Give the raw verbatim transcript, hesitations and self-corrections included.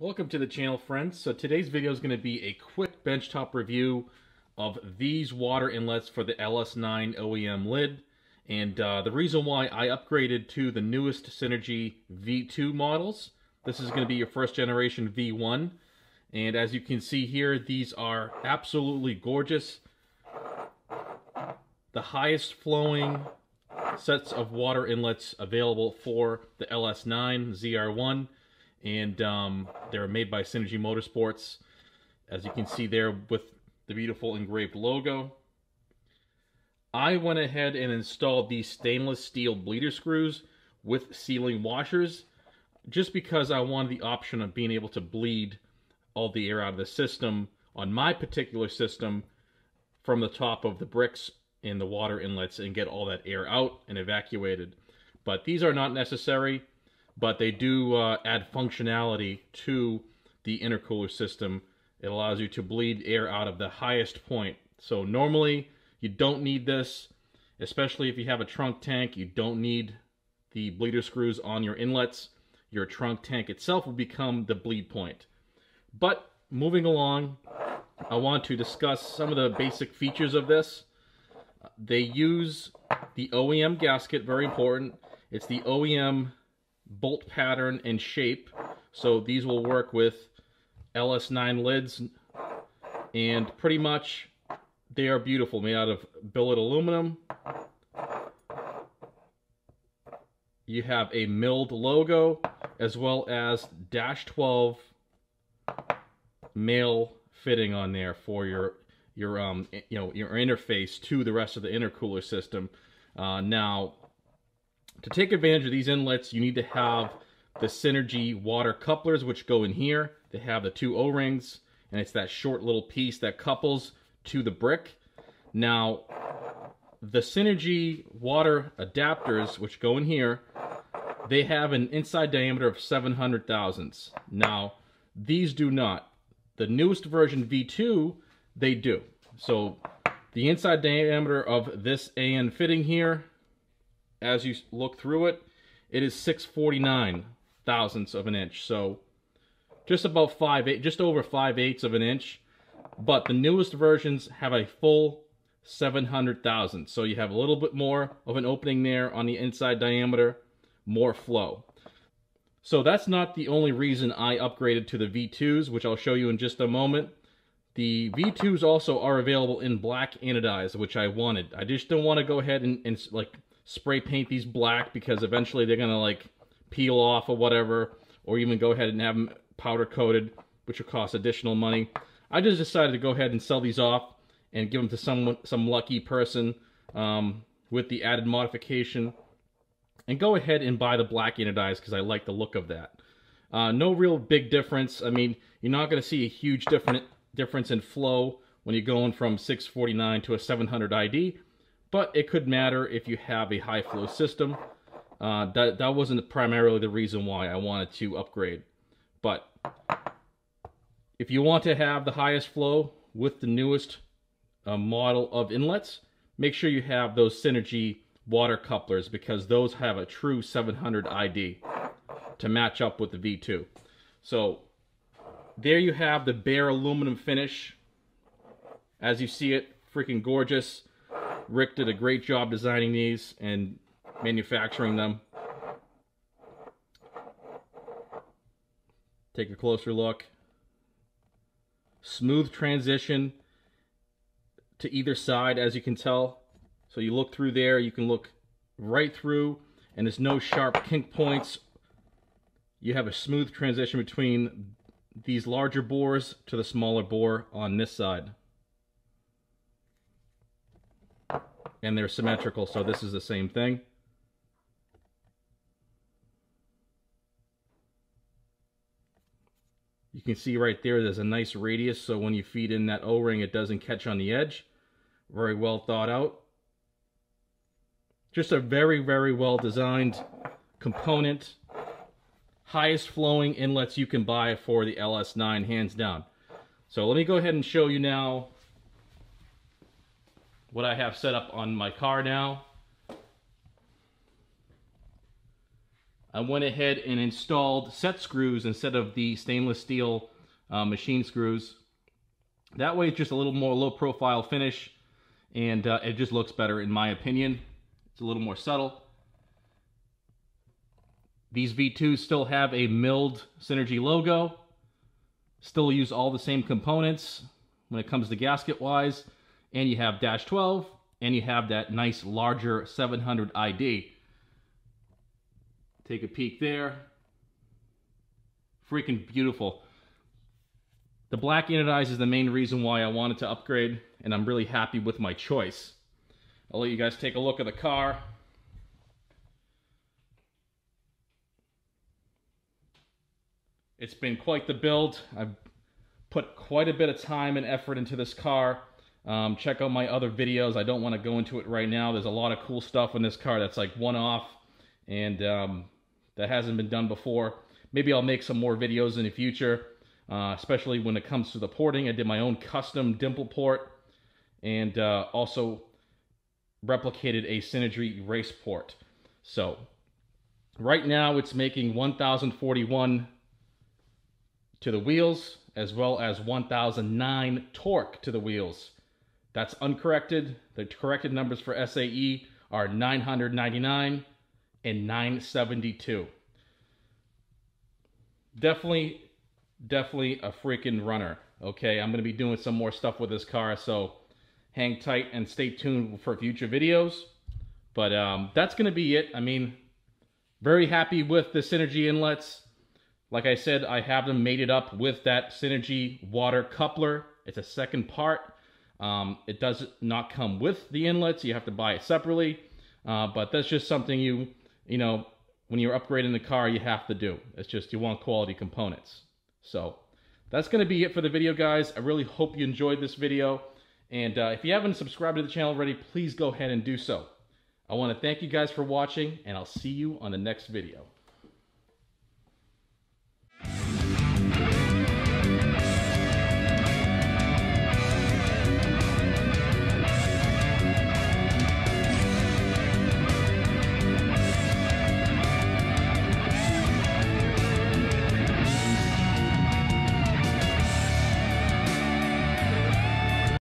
Welcome to the channel, friends. So today's video is going to be a quick benchtop review of these water inlets for the L S nine O E M lid. And uh, the reason why I upgraded to the newest Synergy V two models, this is going to be your first generation V one. And as you can see here, these are absolutely gorgeous. The highest flowing sets of water inlets available for the L S nine Z R one. And um, they're made by Synergy Motorsports, as you can see there with the beautiful engraved logo. I went ahead and installed these stainless steel bleeder screws with sealing washers, just because I wanted the option of being able to bleed all the air out of the system on my particular system from the top of the bricks and the water inlets and get all that air out and evacuated. But these are not necessary. But they do uh, add functionality to the intercooler system. It allows you to bleed air out of the highest point. So normally you don't need this, especially if you have a trunk tank. You don't need the bleeder screws on your inlets. Your trunk tank itself will become the bleed point. But moving along, I want to discuss some of the basic features of this. They use the O E M gasket, very important. It's the O E M bolt pattern and shape, so these will work with L S nine lids, and pretty much they are beautiful, made out of billet aluminum. You have a milled logo as well as dash twelve male fitting on there for your your um you know your interface to the rest of the intercooler system. Uh, now, to take advantage of these inlets, you need to have the Synergy water couplers, which go in here. They have the two O-rings, and it's that short little piece that couples to the brick. Now, the Synergy water adapters, which go in here, they have an inside diameter of seven hundred thousandths. Now, these do not. The newest version, V two, they do. So, the inside diameter of this A N fitting here, as you look through it, it is six forty-nine thousandths of an inch. So just about five, eight, just over five eighths of an inch. But the newest versions have a full seven hundred thousandths. So you have a little bit more of an opening there on the inside diameter, more flow. So that's not the only reason I upgraded to the V twos, which I'll show you in just a moment. The V twos also are available in black anodized, which I wanted. I just don't want to go ahead and, and like spray paint these black, because eventually they're gonna like peel off or whatever, or even go ahead and have them powder coated, which will cost additional money. I just decided to go ahead and sell these off and give them to someone, some lucky person um, with the added modification, and go ahead and buy the black anodized because I like the look of that. Uh, no real big difference. I mean, you're not gonna see a huge different difference in flow when you're going from six forty-nine to a seven hundred I D. But it could matter if you have a high flow system. Uh, that, that wasn't primarily the reason why I wanted to upgrade. But if you want to have the highest flow with the newest uh, model of inlets, make sure you have those Synergy water couplers, because those have a true seven hundred I D to match up with the V two. So there you have the bare aluminum finish. As you see it, freaking gorgeous. Rick did a great job designing these and manufacturing them. Take a closer look. Smooth transition to either side, as you can tell. So you look through there, you can look right through, and there's no sharp kink points. You have a smooth transition between these larger bores to the smaller bore on this side. And they're symmetrical, so this is the same thing. You can see right there, there's a nice radius, so when you feed in that O-ring, it doesn't catch on the edge. Very well thought out. Just a very, very well designed component. Highest flowing inlets you can buy for the L S nine, hands down. So let me go ahead and show you now what I have set up on my car now. I I went ahead and installed set screws instead of the stainless steel uh, machine screws. That way it's just a little more low profile finish, and uh, it just looks better in my opinion. It's a little more subtle. These V twos still have a milled Synergy logo, still use all the same components when it comes to gasket wise, and you have dash twelve, and you have that nice larger seven hundred I D. Take a peek there. Freaking beautiful. The black anodized is the main reason why I wanted to upgrade, and I'm really happy with my choice. I'll let you guys take a look at the car. It's been quite the build. I've put quite a bit of time and effort into this car. Um, check out my other videos. I don't want to go into it right now. There's a lot of cool stuff in this car that's like one-off, and um, that hasn't been done before. Maybe I'll make some more videos in the future, uh, especially when it comes to the porting. I did my own custom dimple port, and uh, also replicated a Synergy race port. So right now it's making one thousand forty-one to the wheels, as well as one thousand nine torque to the wheels. That's uncorrected. The corrected numbers for S A E are nine hundred ninety-nine and nine seventy-two. Definitely, definitely a freaking runner. Okay, I'm going to be doing some more stuff with this car, so hang tight and stay tuned for future videos. But um, that's going to be it. I mean, very happy with the Synergy inlets. Like I said, I have them mated up with that Synergy water coupler. It's a second part. Um, it does not come with the inlets. You have to buy it separately. Uh, but that's just something you, you know, when you're upgrading the car, you have to do. It's just you want quality components. So that's going to be it for the video, guys. I really hope you enjoyed this video. And uh, if you haven't subscribed to the channel already, please go ahead and do so. I want to thank you guys for watching, and I'll see you on the next video.